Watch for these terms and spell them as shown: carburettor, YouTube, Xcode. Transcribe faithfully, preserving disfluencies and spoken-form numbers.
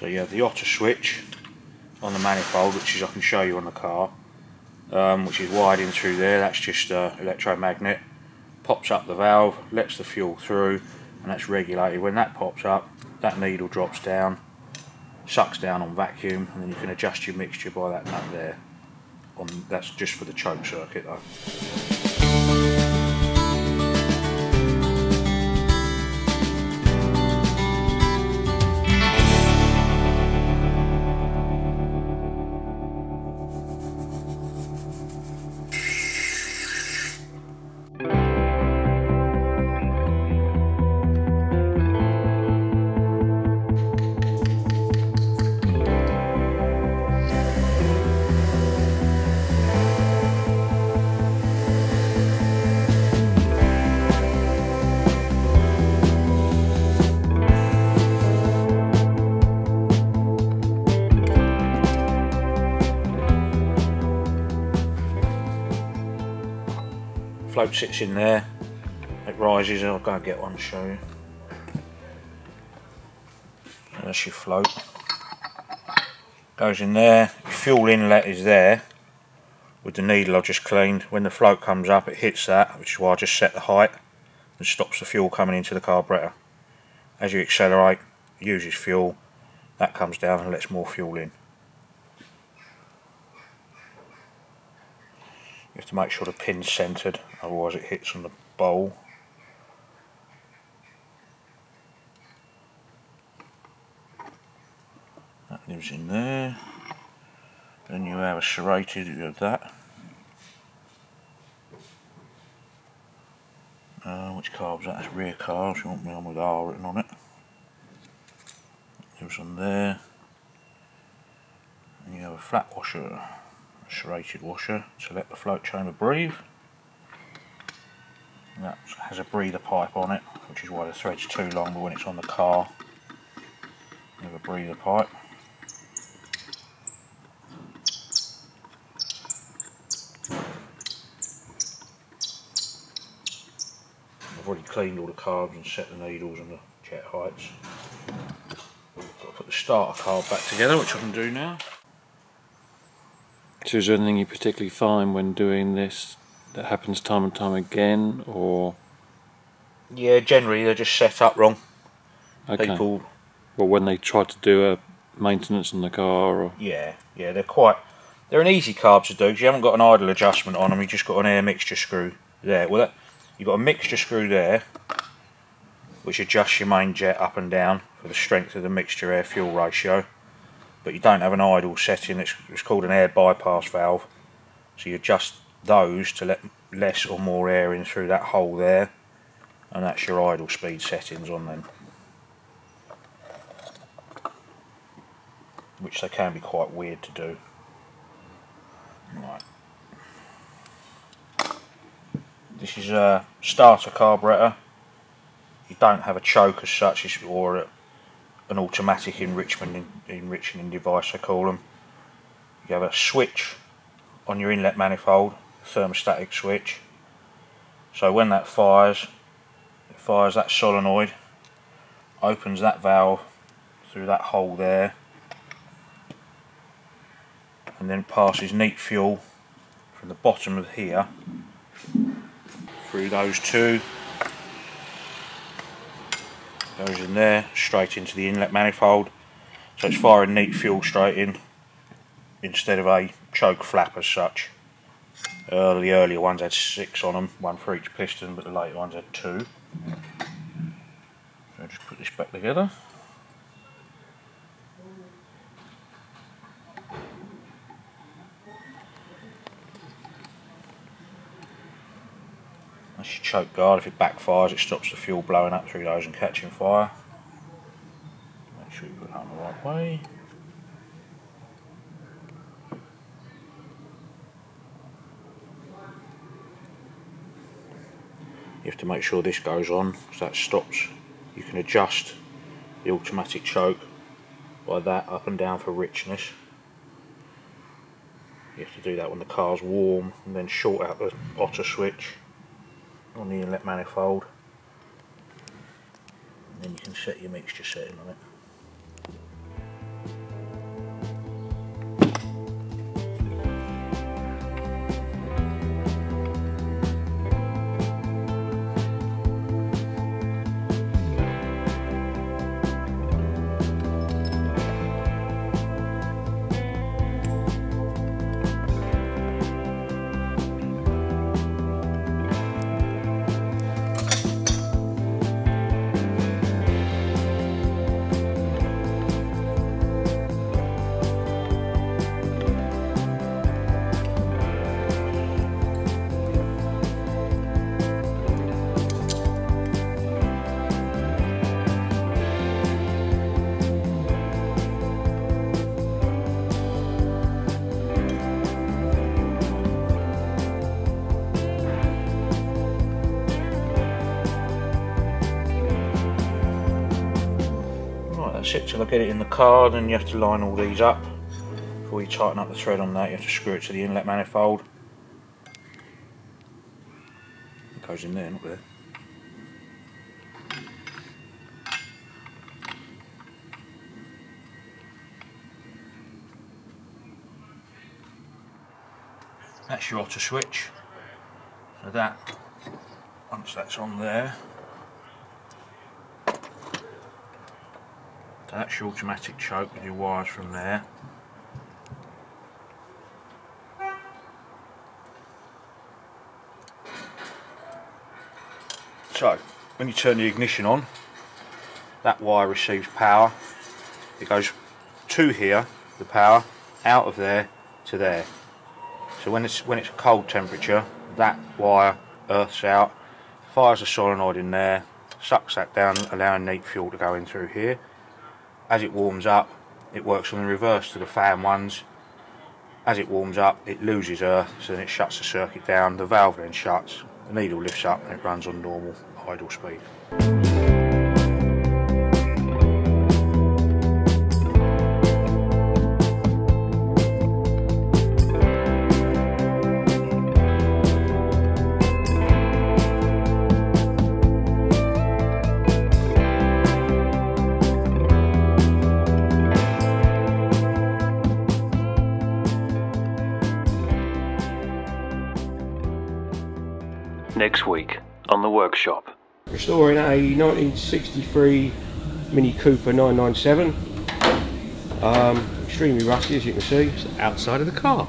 So you have the otter switch on the manifold, which is I can show you on the car, um, which is wired in through there. That's just an uh, electromagnet. Pops up the valve, lets the fuel through, and that's regulated. When that pops up, that needle drops down, sucks down on vacuum, and then you can adjust your mixture by that nut there. On, that's just for the choke circuit though. Float sits in there, it rises, I'll go and get one to show you. And that's your float. Goes in there, your fuel inlet is there with the needle I just cleaned. When the float comes up, it hits that, which is why I just set the height and stops the fuel coming into the carburettor. As you accelerate, it uses fuel, that comes down and lets more fuel in. You have to make sure the pin's centered, otherwise it hits on the bowl. That lives in there. Then you have a serrated, you have that. Uh, which carb's that? That's rear carbs, you want me on with R written on it. That lives on there. And you have a flat washer. Serrated washer to let the float chamber breathe. And that has a breather pipe on it, which is why the thread's too long, but when it's on the car, you have a breather pipe. I've already cleaned all the carbs and set the needles and the jet heights. I've got to put the starter carb back together, which I can do now. So is there anything you particularly find when doing this that happens time and time again, or...? Yeah, generally they're just set up wrong. Okay. People... Well, when they try to do a maintenance on the car or...? Yeah, yeah, they're quite... They're an easy carb to do because you haven't got an idle adjustment on them, you've just got an air mixture screw there. Well, that, you've got a mixture screw there, which adjusts your main jet up and down for the strength of the mixture air-fuel ratio. But you don't have an idle setting, it's, it's called an air bypass valve. So you adjust those to let less or more air in through that hole there. And that's your idle speed settings on them. Which they can be quite weird to do. Right. This is a starter carburettor. You don't have a choke as such, it's, or a an automatic enrichment enriching device I call them. You have a switch on your inlet manifold, thermostatic switch, so when that fires, it fires that solenoid, opens that valve through that hole there, and then passes neat fuel from the bottom of here through those two. Goes in there, straight into the inlet manifold, so it's firing neat fuel straight in instead of a choke flap as such. Uh, the earlier ones had six on them, one for each piston, but the later ones had two. So just put this back together. That's your choke guard. If it backfires, it stops the fuel blowing up through those and catching fire. Make sure you put it on the right way. You have to make sure this goes on, so that stops. You can adjust the automatic choke by that up and down for richness. You have to do that when the car's warm, and then short out the otter switch on the inlet manifold, and then you can set your mixture setting on it. that's it till I get it in the car. Then you have to line all these up. Before you tighten up the thread on that, you have to screw it to the inlet manifold. It goes in there, not there. That's your otter switch. So that, once that's on there, so that's your automatic choke with your wires from there. So when you turn the ignition on, that wire receives power. It goes to here, the power, out of there to there. So when it's when it's a cold temperature, that wire earths out, fires a solenoid in there, sucks that down, allowing neat fuel to go in through here. As it warms up, it works on the reverse to the fan ones. As it warms up, it loses earth, so then it shuts the circuit down, the valve then shuts, the needle lifts up and it runs on normal idle speed. Next week on The Workshop. Restoring a nineteen sixty-three Mini Cooper nine ninety-seven. Um, extremely rusty, as you can see. It's outside of the car.